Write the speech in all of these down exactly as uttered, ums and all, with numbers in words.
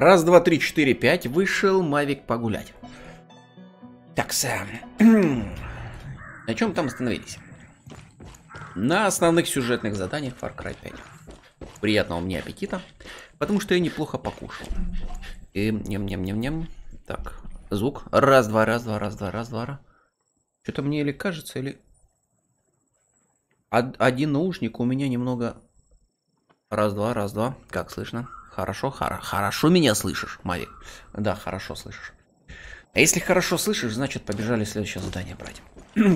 Раз, два, три, четыре, пять. Вышел Мавик погулять. Так, сам. На чем там остановились? На основных сюжетных заданиях Far Cry пять. Приятного мне аппетита. Потому что я неплохо покушал. И ням-ням-ням-ням. Так, звук. Раз, два, раз, два, раз, два, раз, два. Что-то мне или кажется, или... Один наушник у меня немного... Раз, два, раз, два. Как слышно? Хорошо, хоро... хорошо меня слышишь, Мавик? Да, хорошо слышишь. А если хорошо слышишь, значит, побежали следующее задание брать.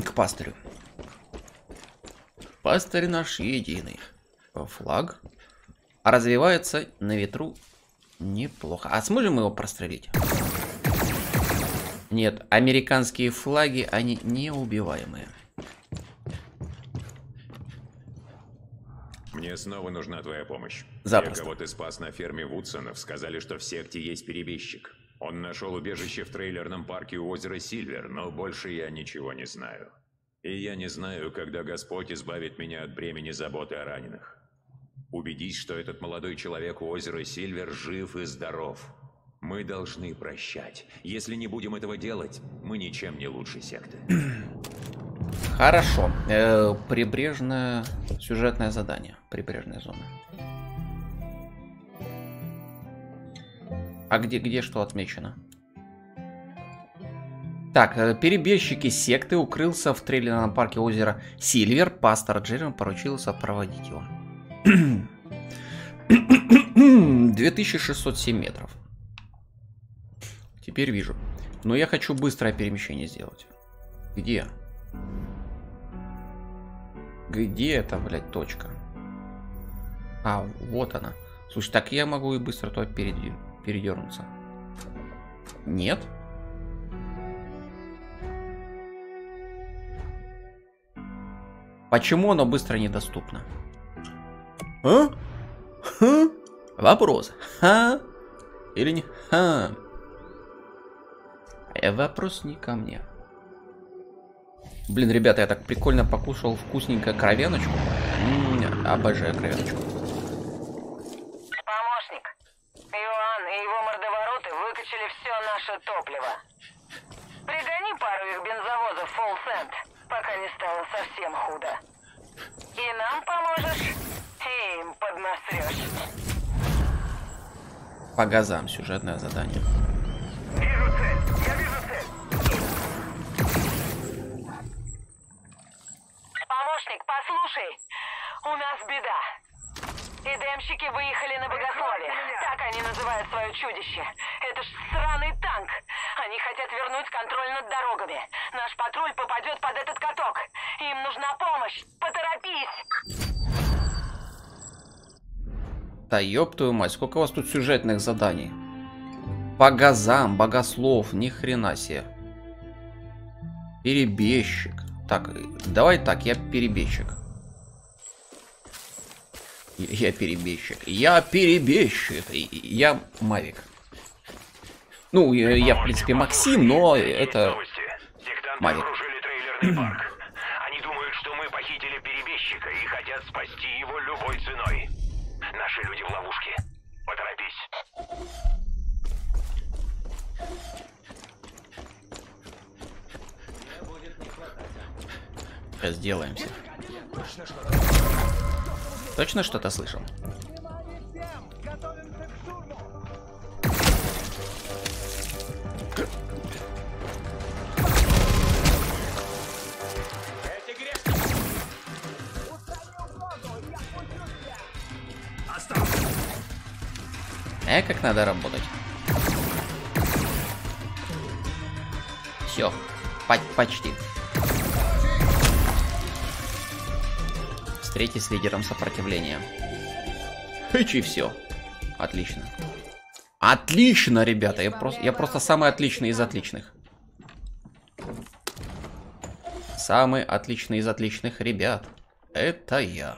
К пастырю. Пастырь наш единый. Флаг. Развивается на ветру неплохо. А сможем его прострелить? Нет, американские флаги, они неубиваемые. Мне снова нужна твоя помощь. Запросто. Я кого-то спас на ферме Вудсонов. Сказали, что в секте есть перебежчик. Он нашел убежище в трейлерном парке у озера Сильвер, но больше я ничего не знаю. И я не знаю, когда Господь избавит меня от бремени заботы о раненых. Убедись, что этот молодой человек у озера Сильвер жив и здоров. Мы должны прощать. Если не будем этого делать, мы ничем не лучше секты. Хорошо. Э-э, прибрежное сюжетное задание. Прибрежная зона. А где, где что отмечено? Так, перебежчики секты укрылся в трейлерном парке озера Сильвер. Пастор Джерем поручил сопроводить его. две тысячи шестьсот семь метров. Теперь вижу. Но я хочу быстрое перемещение сделать. Где? Где это, блядь, точка? А, вот она. Слушай, так я могу и быстро туда передвинуть. Передернуться. Нет. Почему оно быстро недоступно? А? Ха? Вопрос. Ха? Или не? Ха? Вопрос не ко мне. Блин, ребята, я так прикольно покушал вкусненько кровяночку. М-м-м, обожаю кровяночку. Топливо. Пригони пару их бензовозов Full Send, пока не стало совсем худо. И нам поможешь, и им поднасрешь. По газам сюжетное задание. Вижу цель, я вижу цель. Помощник, послушай, у нас беда. Эдемщики выехали на богословие. Так они называют свое чудище. Это ж сраный танк. Они хотят вернуть контроль над дорогами. Наш патруль попадет под этот каток. Им нужна помощь. Поторопись. Да ёб твою мать, сколько у вас тут сюжетных заданий. По газам, богослов, ни хрена себе. Перебежчик. Так, давай так, я перебежчик. Я перебежчик. Я перебежчик. Я Мавик. Ну, я, я в принципе Максим, но это Мавик. Они думают, что мы похитили перебежчика и хотят спасти его любой ценой. Наши люди в ловушке. Поторопись. Сейчас сделаемся. Точно что-то слышал? Э, как надо работать. Все, почти. Третий с лидером сопротивления. Хыч и все. Отлично. Отлично, ребята. Я просто, я просто самый отличный из отличных. Самый отличный из отличных, ребят. Это я.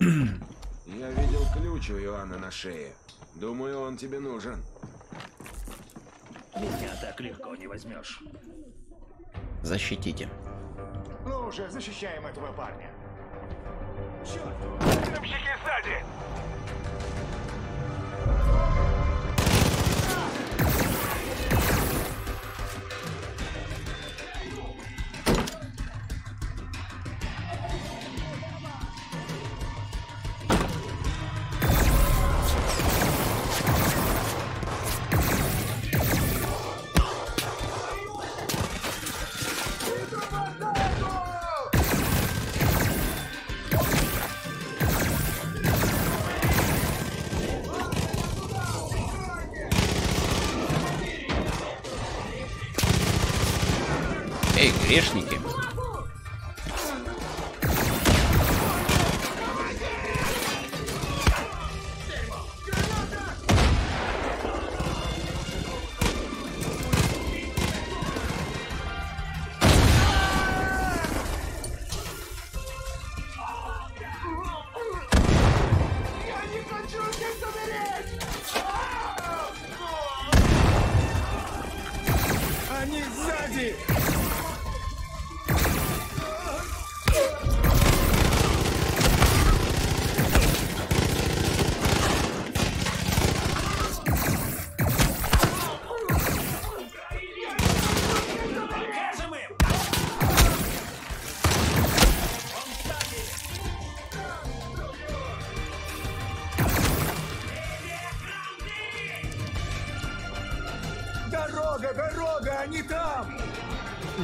Я видел ключ у Иоанна на шее. Думаю, он тебе нужен. Меня так легко не возьмешь. Защитите. Ну уже, защищаем этого парня. Черт! Эдемщики сзади! грешники.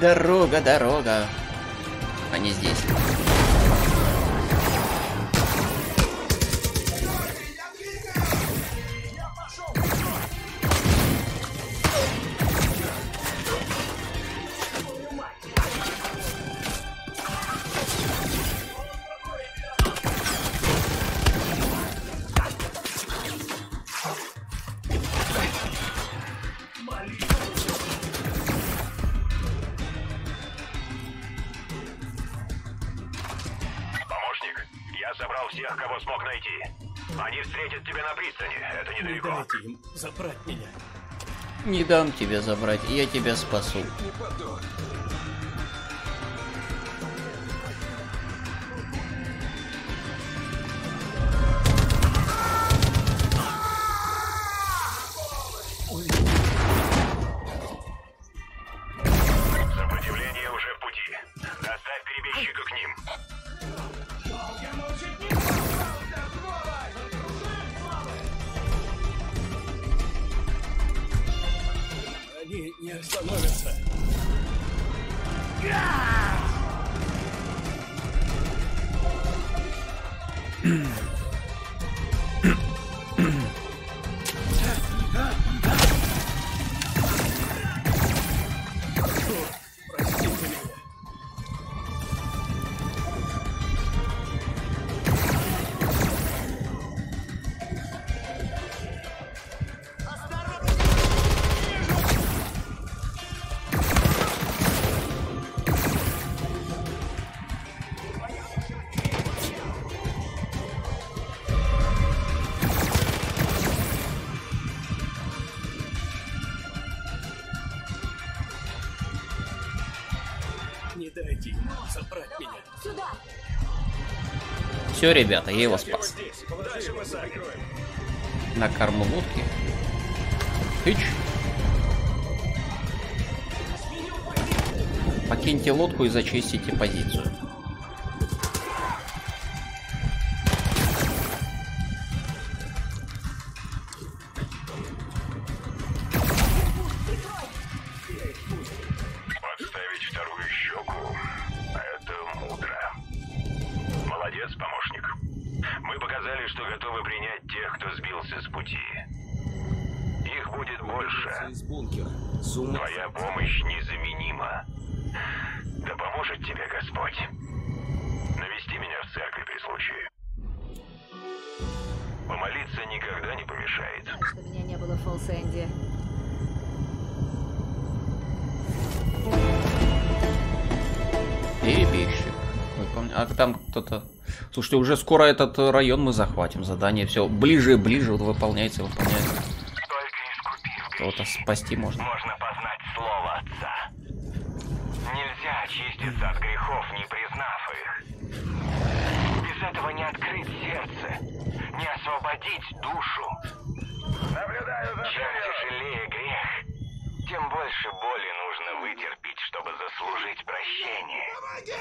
Дорога, дорога. Они здесь. Не дам тебя забрать, я тебя спасу. Сопротивление уже в пути. Доставь перебежчика к ним. Не остановится. Все, ребята, я его спас. На корму лодки. Фич. Покиньте лодку и зачистите позицию. Слушайте, уже скоро этот район мы захватим. Задание все ближе и ближе вот выполняется, выполняется. Кого-то спасти можно. Можно познать слово отца. Нельзя очиститься от грехов, не признав их. Без этого не открыть сердце, не освободить душу. Наблюдаю за Чем тяжелее грех, тем больше боли нужно вытерпеть, чтобы заслужить прощение. Помоги!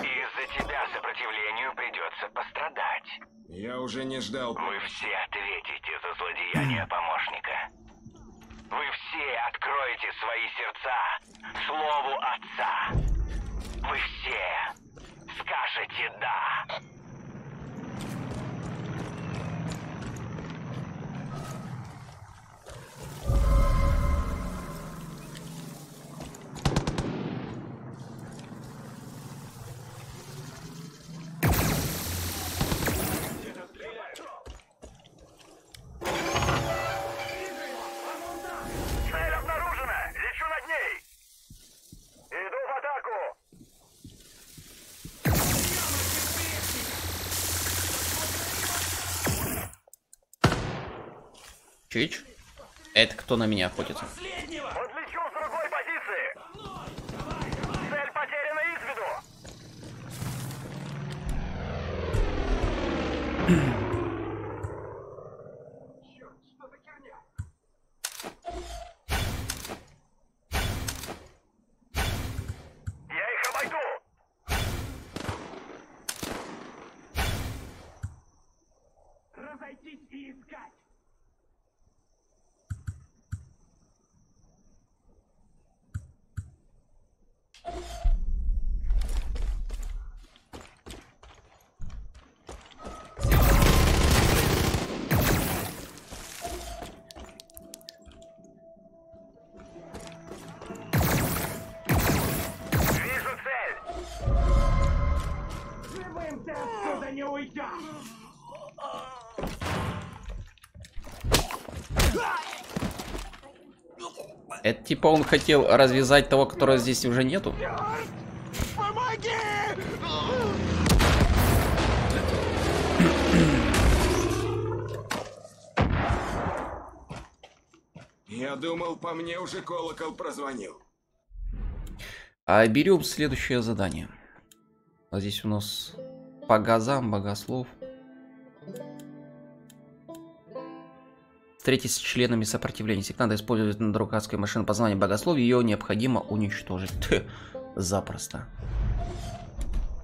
И из-за тебя сопротивлению придется пострадать. Я уже не ждал. Вы все ответите за злодеяние помощника. Вы все откроете свои сердца слову отца. Вы все скажете да. Чич? Это кто на меня охотится? Это типа он хотел развязать того, которого здесь уже нету. Помоги! Я думал, по мне уже колокол прозвонил. А берем следующее задание. А здесь у нас по газам богослов. Встретитесь с членами сопротивления. Сектанты используют на друкарской машине познания богословия. Ее необходимо уничтожить. Тх, запросто.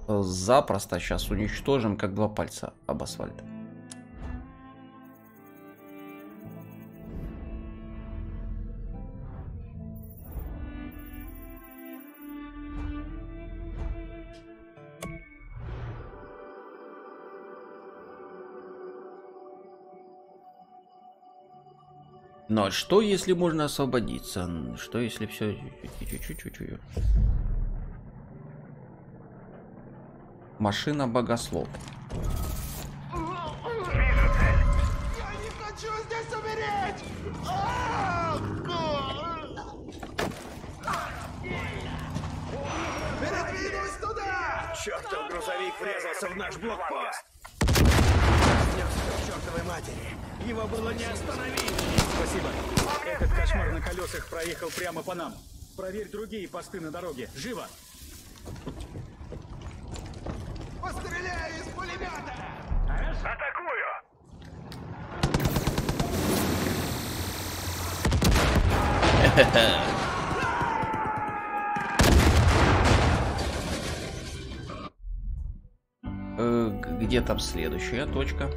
Запросто сейчас уничтожим, как два пальца об асфальт. Но что если можно освободиться? Что если все чуть-чуть? Машина богослов. Я не хочу здесь умереть! Передвинусь туда! Чертов грузовик врезался в наш блокпост! Чертовой матери! Его было не остановить! Спасибо. Этот кошмар на колесах проехал прямо по нам. Проверь другие посты на дороге. Живо! Постреляю из пулемета! Атакую! Где там следующая точка?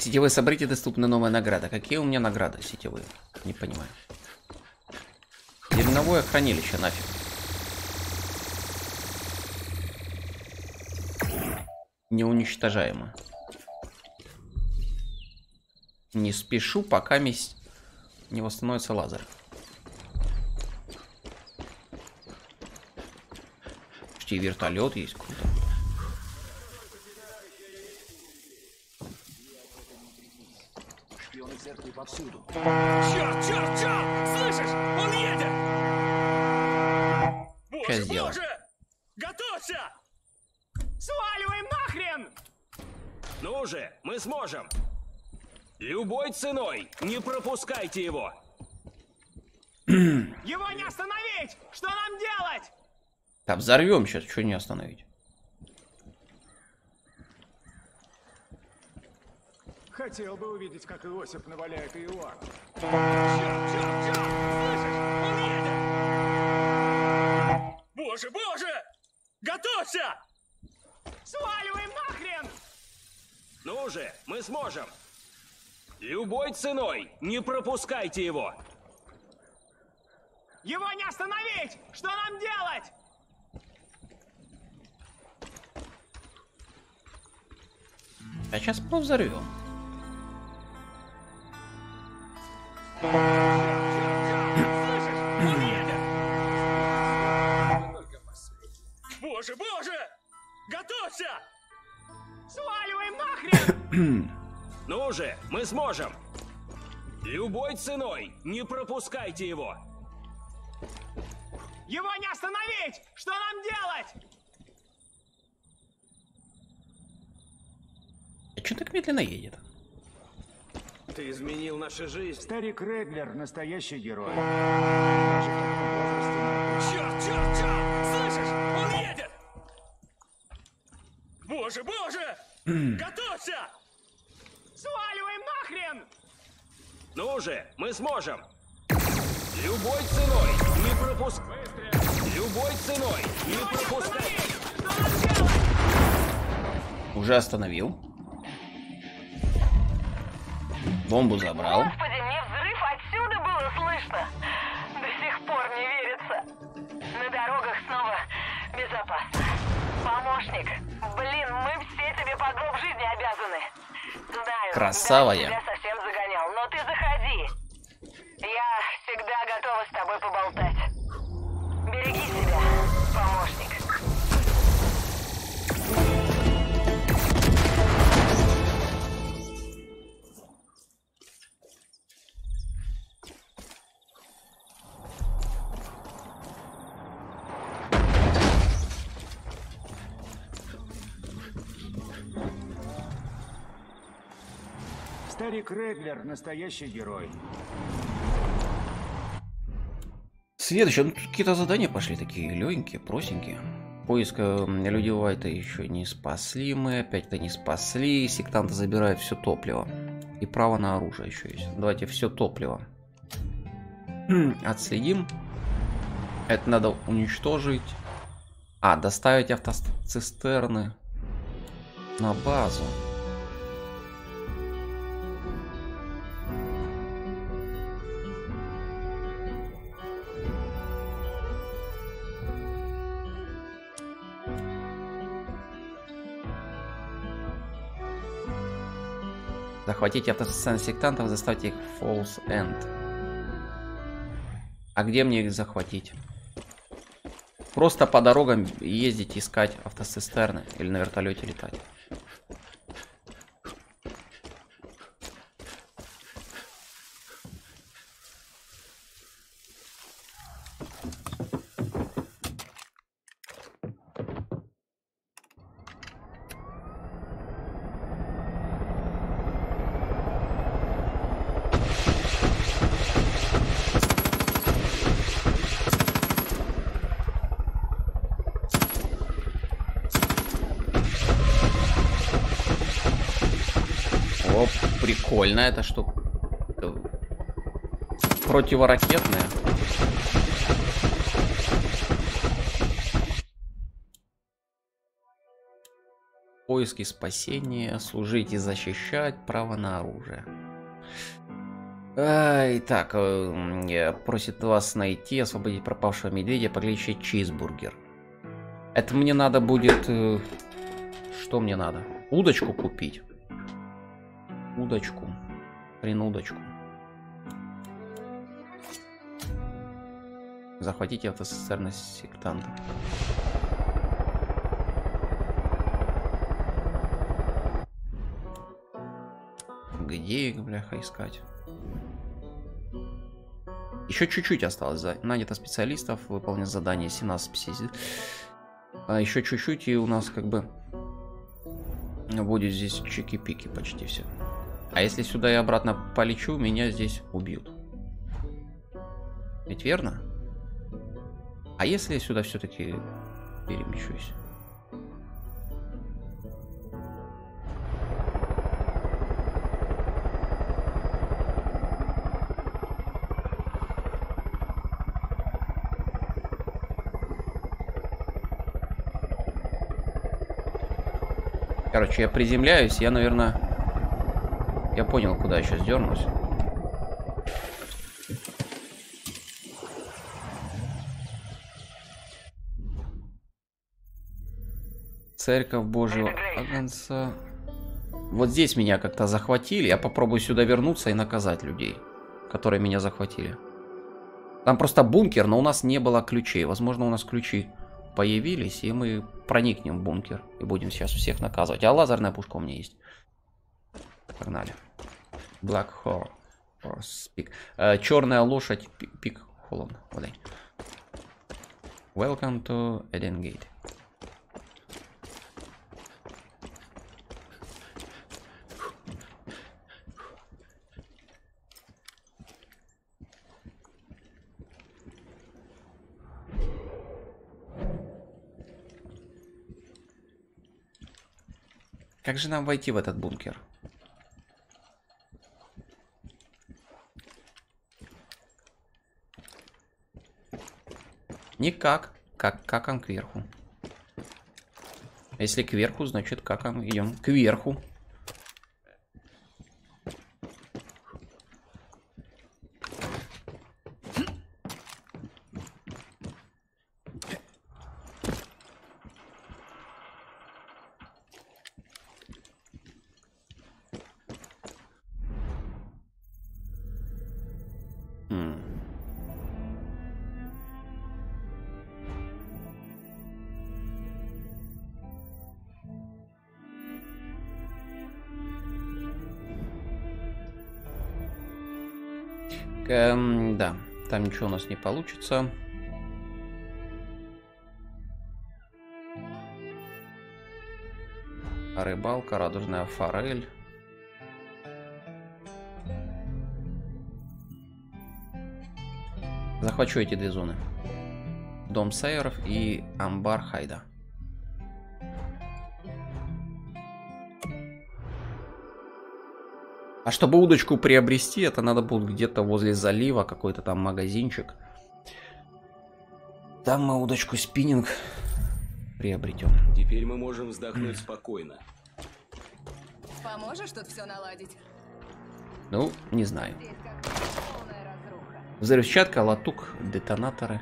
Сетевые события доступны, новая награда. Какие у меня награды сетевые? Не понимаю. Дерновое хранилище, нафиг. Неуничтожаемо. Не спешу, пока месть не восстановится лазер. Почти вертолет есть, круто. Повсюду. Черт, черт, черт! Слышишь? Он едет! Боже, боже! Готовься! Сваливаем нахрен! Ну же, мы сможем! Любой ценой! Не пропускайте его! Его не остановить! Что нам делать? Да взорвем сейчас, что не остановить? Хотел бы увидеть, как Иосиф наваляет Иоанн. Черт, черт, черт! Слышишь? Он едет! Боже, боже! Готовься! Сваливаем нахрен! Ну же, мы сможем! Любой ценой! Не пропускайте его! Его не остановить! Что нам делать? А сейчас повзорвем. Боже, боже! Готовься! Сваливаем нахрен! Ну же, мы сможем! Любой ценой! Не пропускайте его! Его не остановить! Что нам делать? А чё так медленно едет? Ты изменил нашу жизнь. Старик Редлер, настоящий герой. Черт, черт, черт! Слышишь? Он едет! Боже, боже! Готовься! Сваливаем нахрен! Ну же, мы сможем! Любой ценой не пропуск... Любой ценой не пропускай! Уже остановил. Бомбу забрал. Господи, мне взрыв отсюда было слышно. До сих пор не верится. На дорогах снова безопасно. Помощник, блин, мы все тебе по гроб жизни обязаны. Знаю, красава я. Тебя совсем загонял, но ты заходи. Я всегда готова с тобой поболтать. Береги себя, помощник. Старик Редлер, настоящий герой. Следующее, ну, какие-то задания пошли такие легенькие, простенькие. Поиск Люди Уайта еще не спасли, мы опять-то не спасли. Сектанты забирают все топливо. И право на оружие еще есть. Давайте все топливо отследим. Это надо уничтожить. А, доставить автоцистерны на базу. Захватите автосцены сектантов, заставьте их в Full Send. А где мне их захватить? Просто по дорогам ездить, искать автоцистерны или на вертолете летать. Прикольно, это что? Противоракетная. Поиски спасения, служить и защищать, право на оружие. Итак, просит вас найти, освободить пропавшего медведя, поглощать чизбургер. Это мне надо будет... Что мне надо? Удочку купить. Удочку. Хрен удочку. Захватите автоцистерны сектанта. Где их, бляха, искать? Еще чуть-чуть осталось. Нанято специалистов. Выполнить задание семнадцать пятьдесят. А еще чуть-чуть, и у нас как бы будет здесь чики-пики почти все. А если сюда и обратно полечу, меня здесь убьют. Ведь верно? А если я сюда все-таки перемещусь? Короче, я приземляюсь, я, наверное... Я понял, куда еще сдернусь. Церковь Божьего Агнца. Вот здесь меня как-то захватили. Я попробую сюда вернуться и наказать людей, которые меня захватили. Там просто бункер, но у нас не было ключей. Возможно, у нас ключи появились, и мы проникнем в бункер. И будем сейчас всех наказывать. А лазерная пушка у меня есть. Погнали. Black Horse Пик. Uh, черная лошадь пик Холон. Welcome to Eden Gate. Как же нам войти в этот бункер? Никак. Как, как он кверху? Если кверху, значит как он идем кверху. Эм, да, там ничего у нас не получится. Рыбалка, радужная форель. Захвачу эти две зоны. Дом Сейеров и амбар Хайда. А чтобы удочку приобрести, это надо будет где-то возле залива, какой-то там магазинчик. Там мы удочку спиннинг приобретем. Теперь мы можем вздохнуть спокойно. Поможешь тут все наладить? Ну, не знаю. Взрывчатка, латук, детонаторы,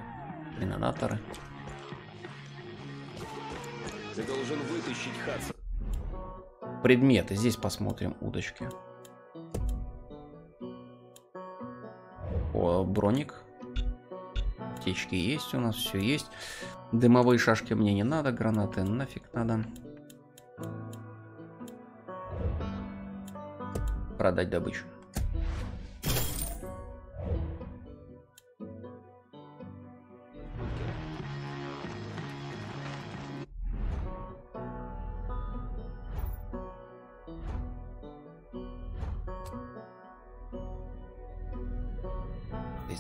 минонаторы. Ты должен вытащить Хадсон. Предметы. Здесь посмотрим удочки. О, броник. Птички есть у нас, все есть. Дымовые шашки мне не надо, гранаты нафиг надо. Продать добычу.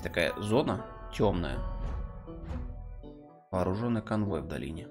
Такая зона темная. Вооруженный конвой в долине.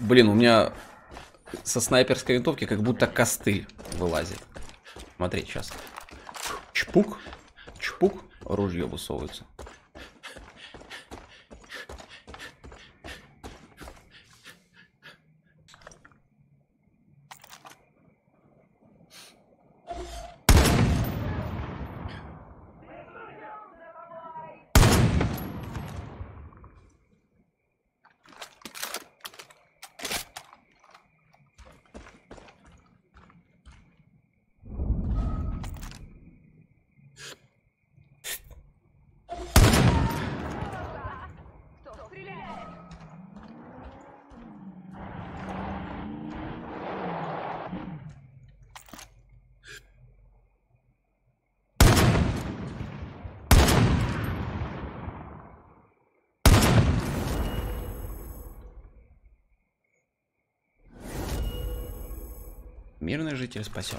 Блин, у меня со снайперской винтовки как будто костыль вылазит. Смотри, сейчас. Чпук, чпук, ружье высовывается. Мирный житель спасен.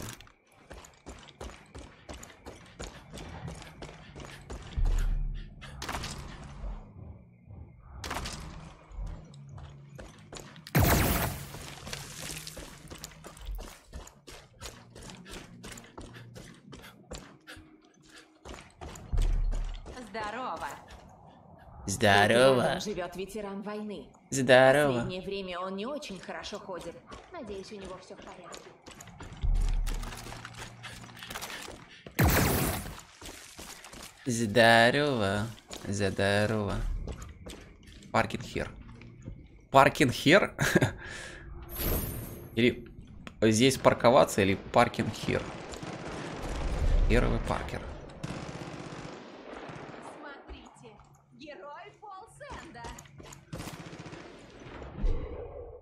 Здорово. Здорово. Живет ветеран войны. Здорово. В последнее время он не очень хорошо ходит. Надеюсь, у него все в порядке. Здарова. Здарова. Паркинг-хир. Паркинг-хир? Или здесь парковаться, или паркинг-хир? Первый паркер. Смотрите, герой Full Send.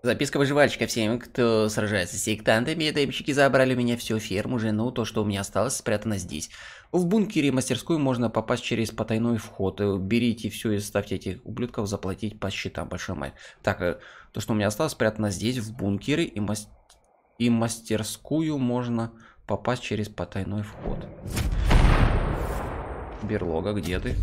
Записка выживальщика всем, кто сражается с сектантами. Демщики забрали у меня всю ферму, жену, то, что у меня осталось, спрятано здесь. В бункере мастерскую можно попасть через потайной вход. Берите все и ставьте этих ублюдков заплатить по счетам, большой мать. Так, то, что у меня осталось, спрятано здесь, в бункере, и, мас... и мастерскую можно... попасть через потайной вход. Берлога, где ты?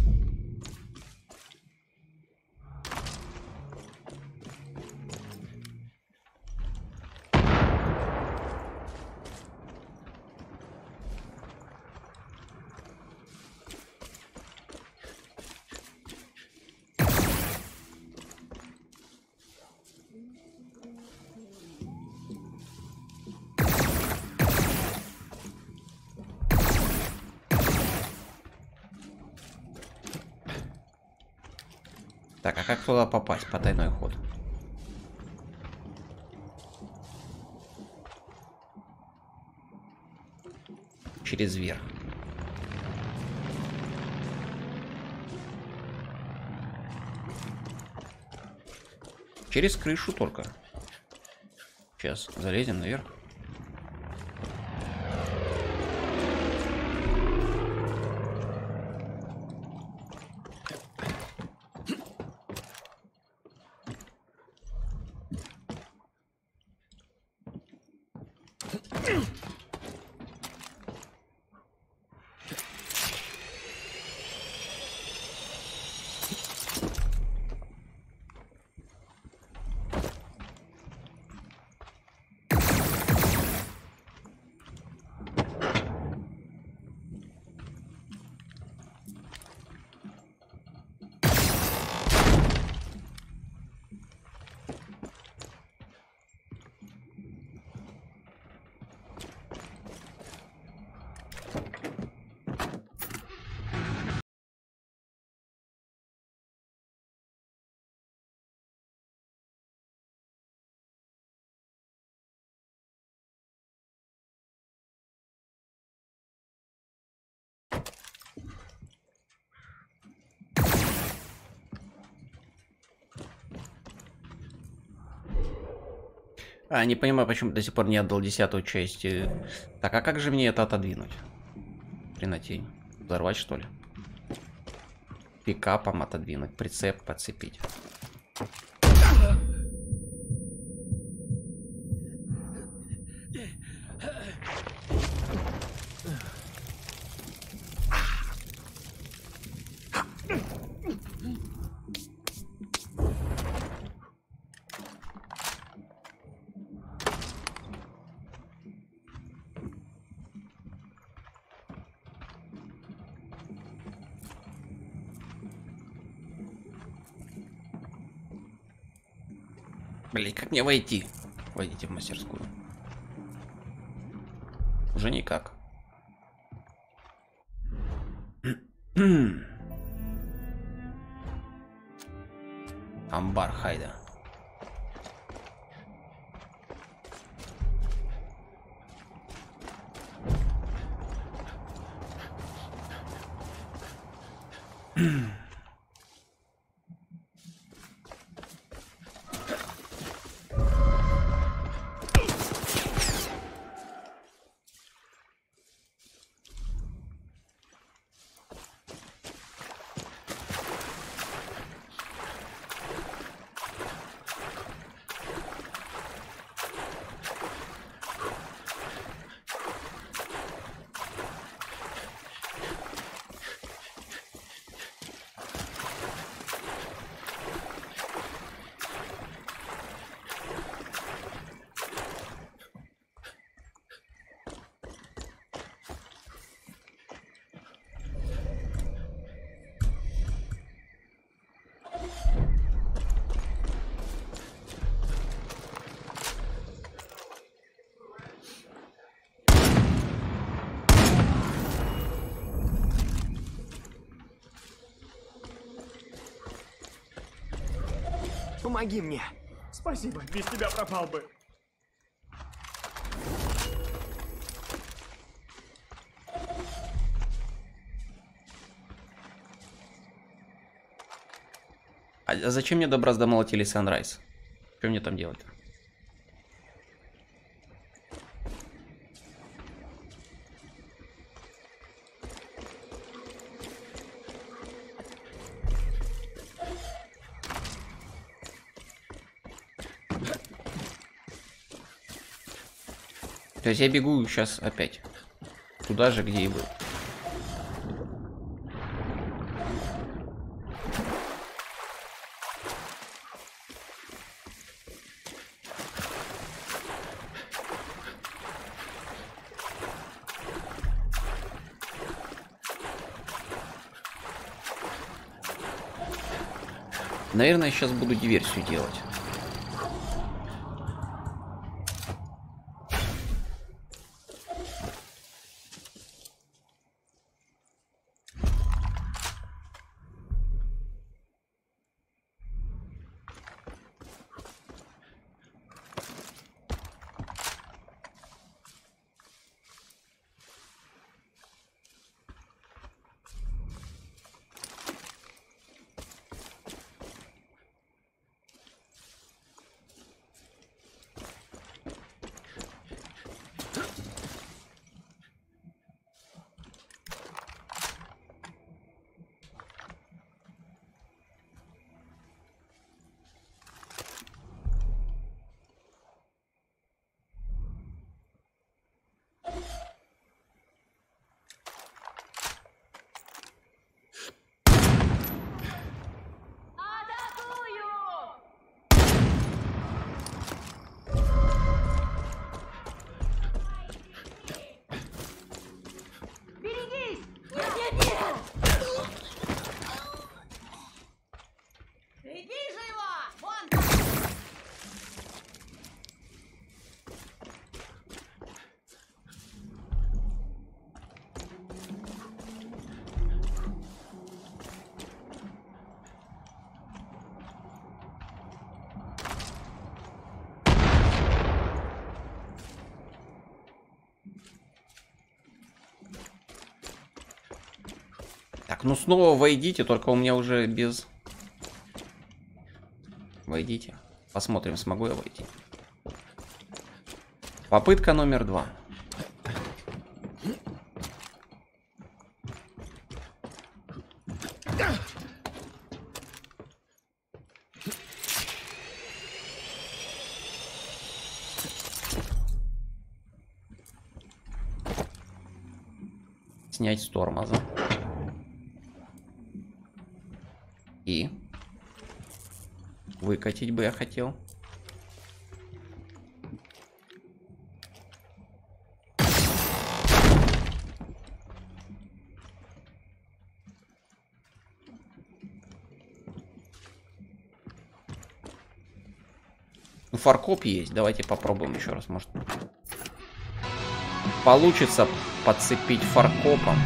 Так, а как туда попасть? Потайной ход. Через верх. Через крышу только. Сейчас залезем наверх. А, не понимаю, почему до сих пор не отдал десятую часть. Так, а как же мне это отодвинуть? Хренотень. Взорвать, что ли? Пикапом отодвинуть, прицеп подцепить. Блин, как мне войти? Войдите в мастерскую. Уже никак. Амбар Хайда. Помоги мне. Спасибо. Без тебя пропал бы. А зачем мне добраться до молотелей Санрайз? Что мне там делать? То есть я бегу сейчас опять туда же, где и был. Наверное, сейчас буду диверсию делать. Ну снова войдите, только у меня уже без... Войдите. Посмотрим, смогу я войти. Попытка номер два. Снять с тормоза. И выкатить бы я хотел. Ну, фаркоп есть. Давайте попробуем еще раз. Может, получится подцепить фаркопом.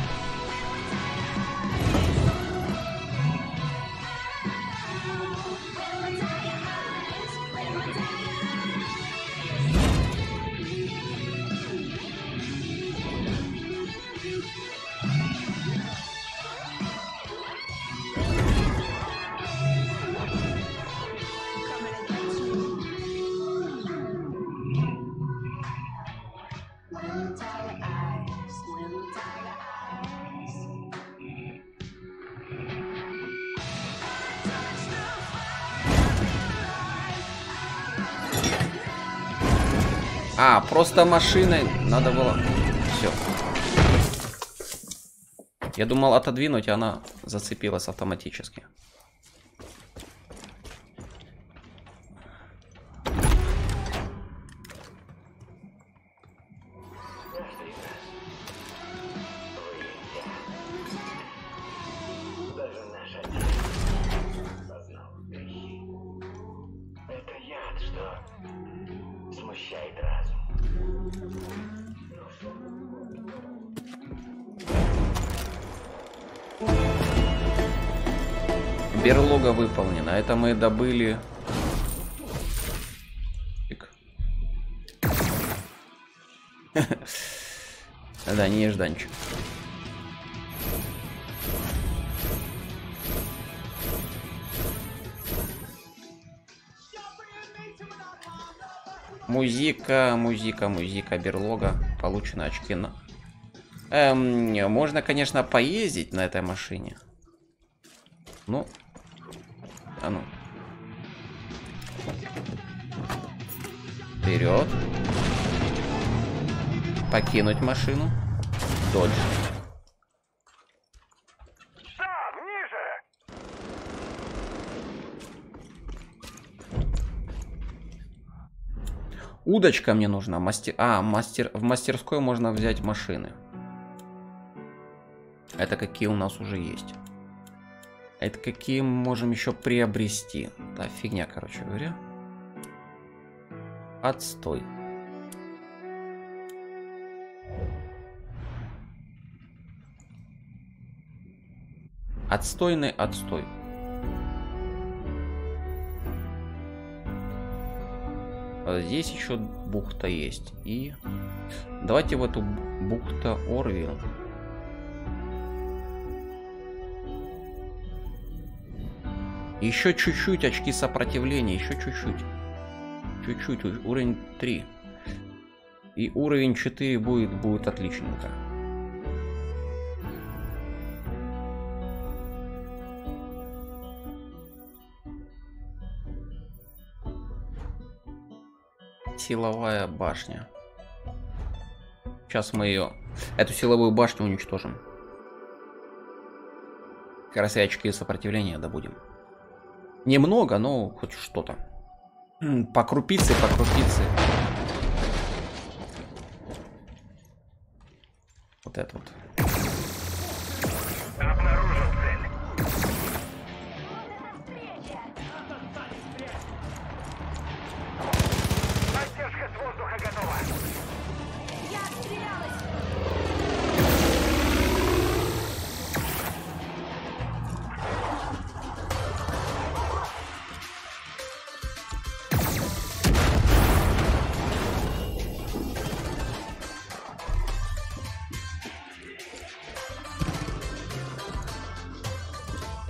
А, просто машиной надо было... Все. Я думал отодвинуть, а она зацепилась автоматически. Берлога выполнена. Это мы добыли Да, не нежданчик. Музика, музика, музика, берлога. Получено очки. На... Эм, можно, конечно, поездить на этой машине. Ну. А ну. Вперед. Покинуть машину. Дольше. Удочка мне нужна. Мастер... А, мастер... в мастерской можно взять машины. Это какие у нас уже есть. Это какие мы можем еще приобрести. Да, фигня, короче говоря. Отстой. Отстойный отстой. Здесь еще бухта есть. И давайте в эту бухту Орвилл. Еще чуть-чуть очки сопротивления. Еще чуть-чуть. Чуть-чуть. Уровень три. И уровень четыре будет, будет отличненько. Силовая башня. Сейчас мы ее, эту силовую башню уничтожим. Как раз и очки сопротивления добудем. Немного, но хоть что-то. По крупице, по крупице. Вот это вот.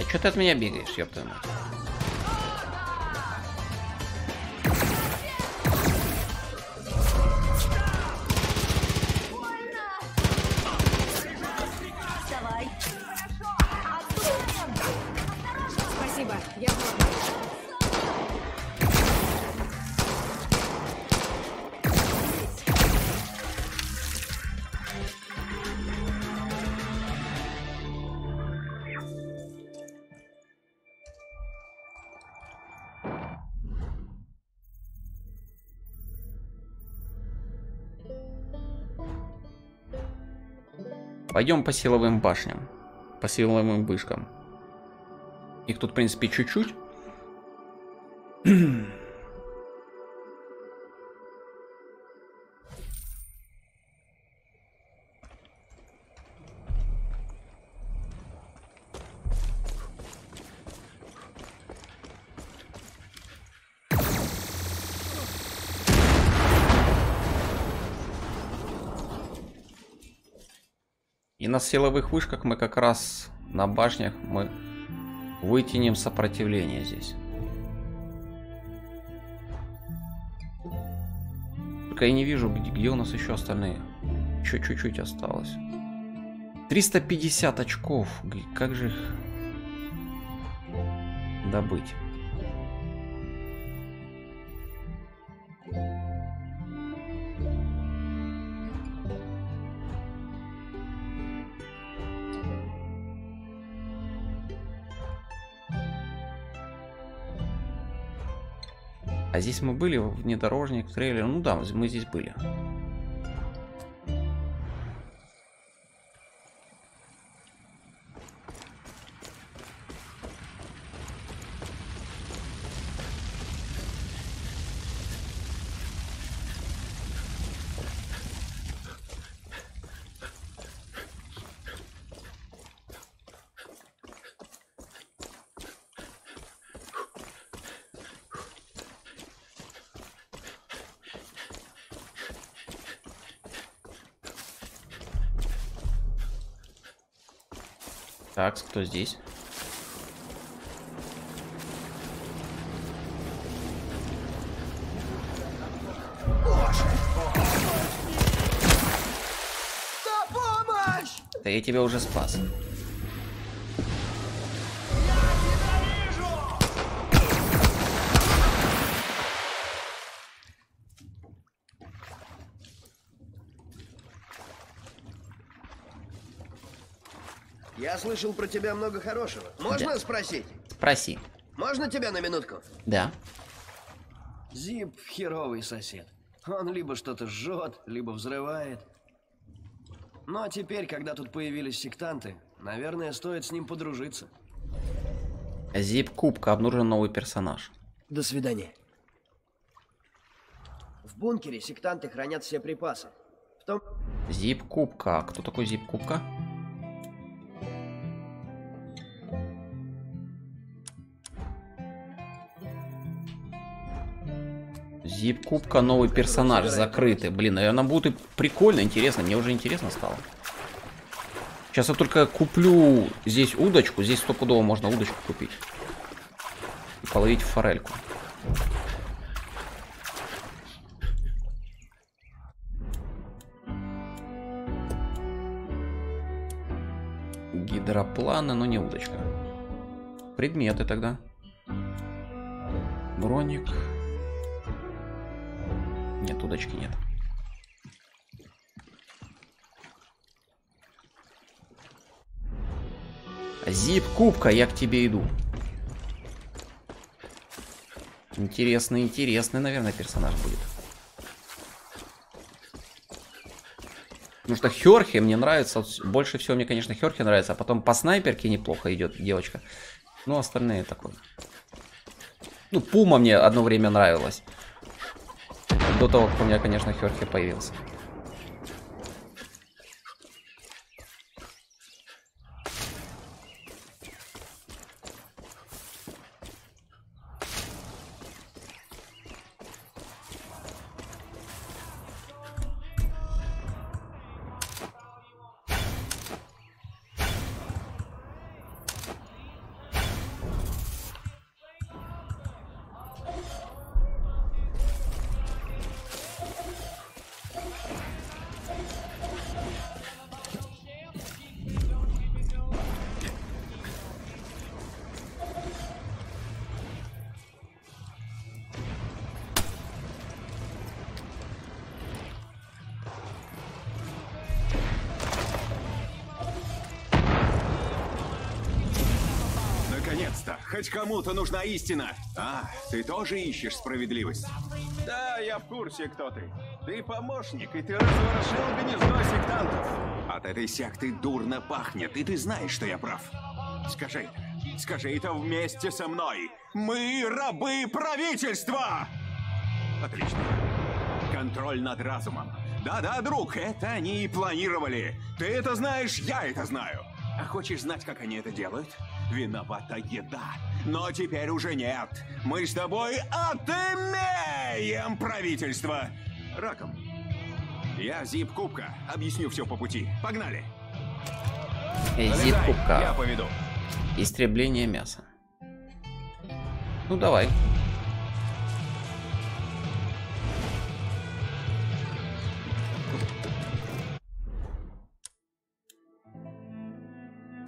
Что ты от меня бегаешь, ёб твою мать? Спасибо, я пойдем по силовым башням, по силовым вышкам. Их тут, в принципе, чуть-чуть. И на силовых вышках мы как раз на башнях мы вытянем сопротивление здесь. Только я не вижу, где, где у нас еще остальные. Еще чуть-чуть осталось. триста пятьдесят очков. Как же их добыть? А здесь мы были, внедорожник, трейлер, ну да, мы здесь были. Так, кто здесь? Да я тебя уже спас. Я слышал про тебя много хорошего. Можно да. спросить? Спроси. Можно тебя на минутку? Да. Зип херовый сосед. Он либо что-то жжет, либо взрывает. Ну а теперь, когда тут появились сектанты, наверное, стоит с ним подружиться. Зип-Купка, обнаружен новый персонаж. До свидания. В бункере сектанты хранят все припасы. В том... Зип-Купка. Кто такой Зип-Купка? Зип-Купка, новый персонаж, закрытый. Блин, наверное, будет прикольно, интересно. Мне уже интересно стало. Сейчас я только куплю здесь удочку. Здесь стопудово можно удочку купить. И половить форельку. Гидропланы, но не удочка. Предметы тогда. Броник. Нет, удочки нет. Зип-Купка, я к тебе иду. Интересный, интересный, наверное, персонаж будет. Потому что Херхи мне нравится. Больше всего мне, конечно, Херхи нравится. А потом по снайперке неплохо идет девочка. Ну, остальные такой. Ну, Пума мне одно время нравилась. До того, как у меня, конечно, Херхи появился. Хоть кому-то нужна истина. А, ты тоже ищешь справедливость? Да, я в курсе, кто ты. Ты помощник, и ты разворошил гнездо сектантов. От этой секты дурно пахнет, и ты знаешь, что я прав. Скажи, скажи это вместе со мной. Мы рабы правительства! Отлично. Контроль над разумом. Да-да, друг, это они и планировали. Ты это знаешь, я это знаю. А хочешь знать, как они это делают? Виновата еда, но теперь уже нет. Мы с тобой отымеем правительство. Раком. Я Зип-Купка. Объясню все по пути. Погнали. Эй, Зип-Купка. Я поведу. Истребление мяса. Ну давай.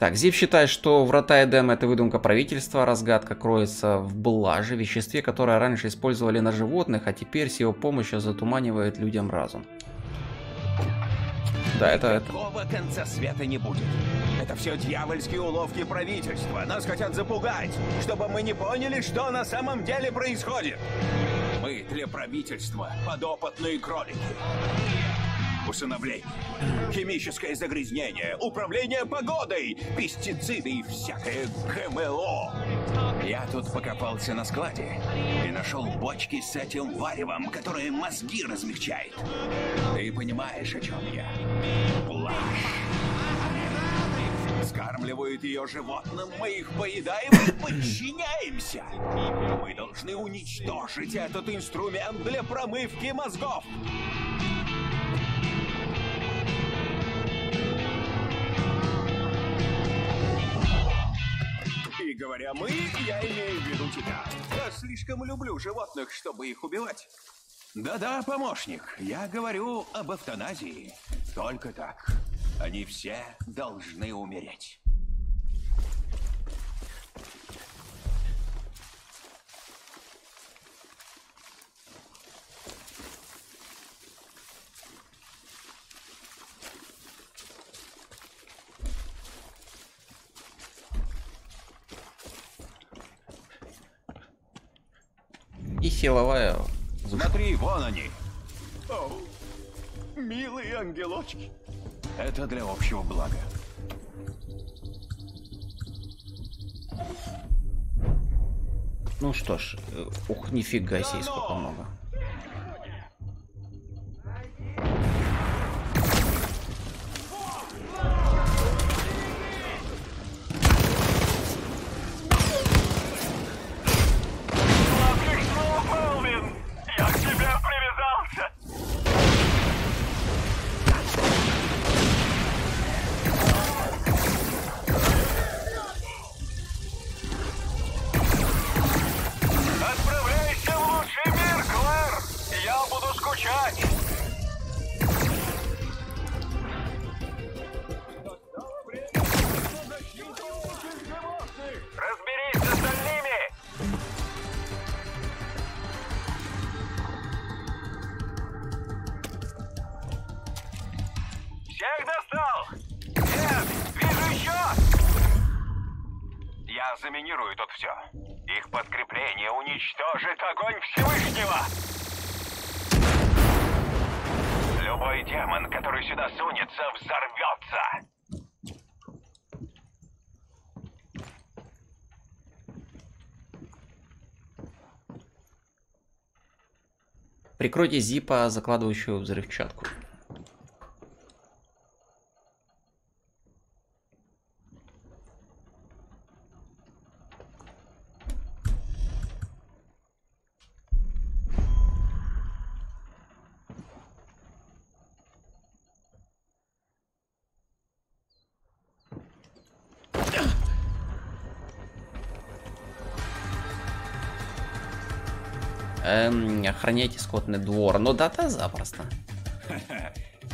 Так, Зип считает, что Врата Эдема — это выдумка правительства, разгадка кроется в блаже, веществе, которое раньше использовали на животных, а теперь с его помощью затуманивает людям разум. Да, это... это. Никакого конца света не будет. Это все дьявольские уловки правительства. Нас хотят запугать, чтобы мы не поняли, что на самом деле происходит. Мы для правительства подопытные кролики. Усыновление, химическое загрязнение, управление погодой, пестициды и всякое ГМО. Я тут покопался на складе и нашел бочки с этим варевом, которое мозги размягчает. Ты понимаешь, о чем я? Блажь. Скармливают ее животным, мы их поедаем и подчиняемся. Мы должны уничтожить этот инструмент для промывки мозгов. говоря «мы», я имею в виду тебя. Я слишком люблю животных, чтобы их убивать. Да-да, помощник, я говорю об эвтаназии. Только так. Они все должны умереть. И силовая. Смотри, вон они. О, милые ангелочки. Это для общего блага. Ну что ж, ух, нифига себе, сколько много. Прикройте Зипа, закладывающего взрывчатку. Охраняйте скотный двор. Ну да-то запросто.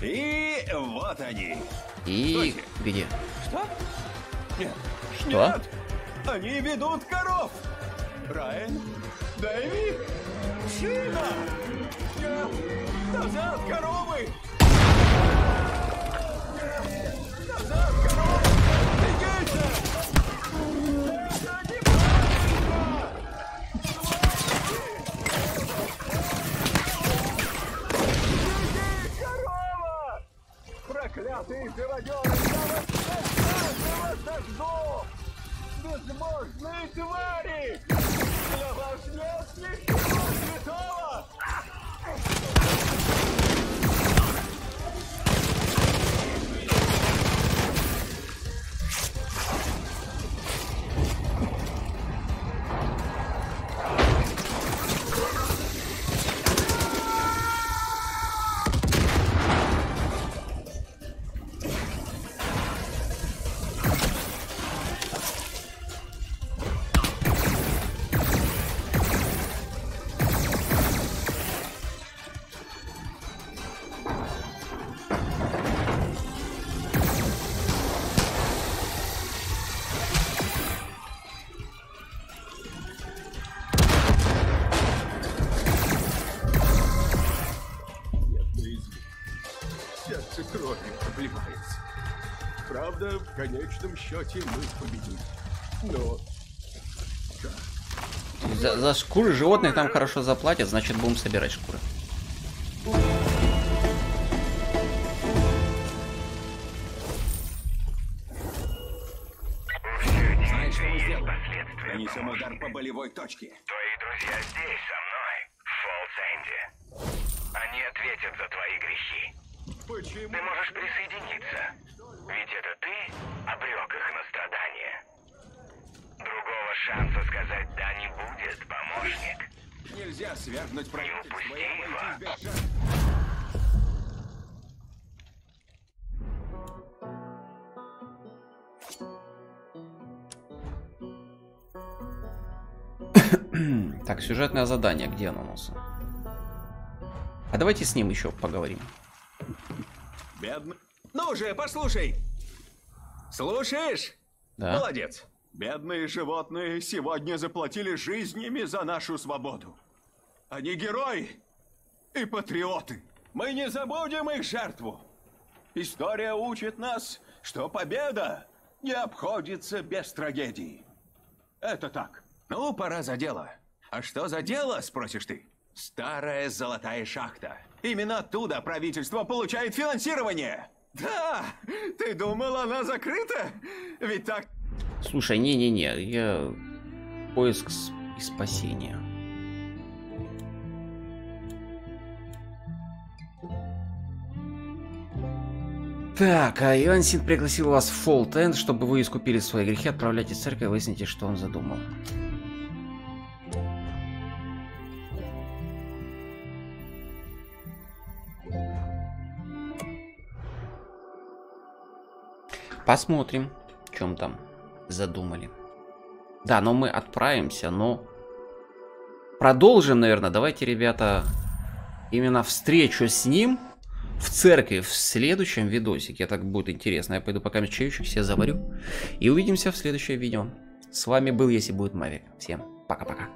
И вот они. И стойте. Где? Что? Нет. Что? Нет. Они ведут коров. Брайан, Дэви, Шина. Назад, коровы! Назад, коровы! Ты живодер, я вас сожгу! Безбожные твари! Для вас нет ничего святого! В конечном счете мы победим. Но... За, за шкуры животных там хорошо заплатят, значит будем собирать шкуры. Знаешь, что мы сделали? Нанесем удар по болевой точке. Твои друзья здесь со мной, в Full Send. Они ответят за твои грехи. Почему? Ты можешь присоединиться. Ведь это ты обрек их на страдания. Другого шанса сказать «да» не будет, помощник. Нельзя свергнуть правительство. Не упусти его. Так, сюжетное задание, где оно у нас? А давайте с ним еще поговорим. Бедный... Ну же, послушай! Слушаешь? Да. Молодец. Бедные животные сегодня заплатили жизнями за нашу свободу. Они герои и патриоты. Мы не забудем их жертву. История учит нас, что победа не обходится без трагедии. Это так. Ну, пора за дело. А что за дело, спросишь ты? Старая золотая шахта. Именно оттуда правительство получает финансирование. Да! Ты думал, она закрыта? Ведь так... Слушай, не-не-не, я... Поиск и спасение. Так, а Йонсин пригласил вас в Full Send, чтобы вы искупили свои грехи, отправляйтесь в церковь и выясните, что он задумал. Посмотрим, в чем там задумали. Да, но мы отправимся, но... Продолжим, наверное, давайте, ребята, именно встречу с ним... В церкви в следующем видосике. Так будет интересно. Я пойду пока чаечек все заварю. И увидимся в следующем видео. С вами был, если будет, Мавик. Всем пока-пока.